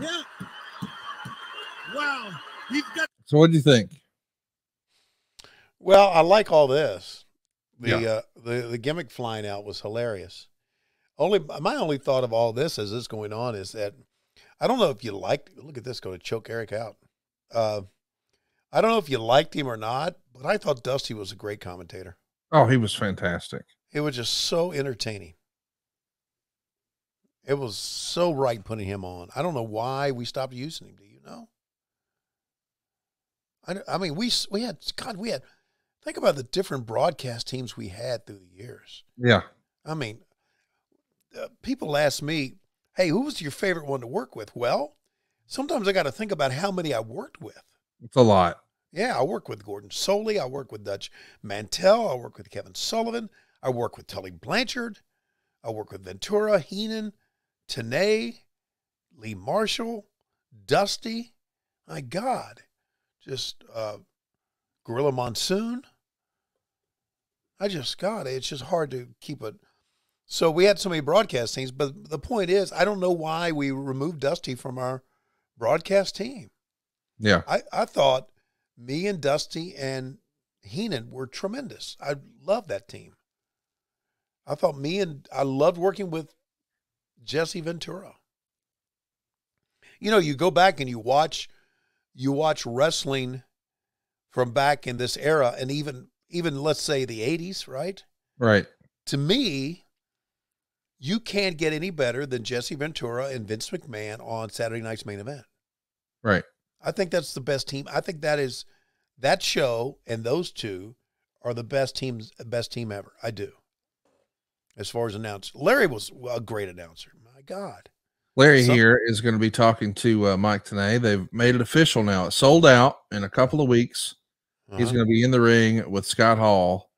Yeah. Wow. He's got. So what do you think? Well, I like all this. The gimmick flying out was hilarious. My only thought of all this as this going on is that I don't know if you liked. Look at this, going to choke Eric out. I don't know if you liked him or not, but I thought Dusty was a great commentator. Oh, he was fantastic. It was just so entertaining. It was so right putting him on. I don't know why we stopped using him. Do you know? I mean, we had. Think about the different broadcast teams we had through the years. Yeah. I mean, people ask me, hey, who was your favorite one to work with? Well, sometimes I got to think about how many I worked with. It's a lot. Yeah, I worked with Gordon Soley. I worked with Dutch Mantel. I worked with Kevin Sullivan. I worked with Tully Blanchard. I worked with Ventura, Heenan, Tanay, Lee Marshall, Dusty. My God. Just Gorilla Monsoon. It's just hard to keep it. So we had so many broadcast teams, but the point is, I don't know why we removed Dusty from our broadcast team. Yeah. I thought me and Dusty and Heenan were tremendous. I love that team. I thought I loved working with Jesse Ventura. You know, you go back and you watch wrestling from back in this era and even let's say the 80s, right? Right. To me, you can't get any better than Jesse Ventura and Vince McMahon on Saturday Night's Main Event. Right. I think that's the best team. I think that show and those two are the best team ever. I do. As far as announced, Larry was a great announcer. My God. Larry here is going to be talking to Mike Tanay. They've made it official now. It's sold out in a couple of weeks. He's going to be in the ring with Scott Hall.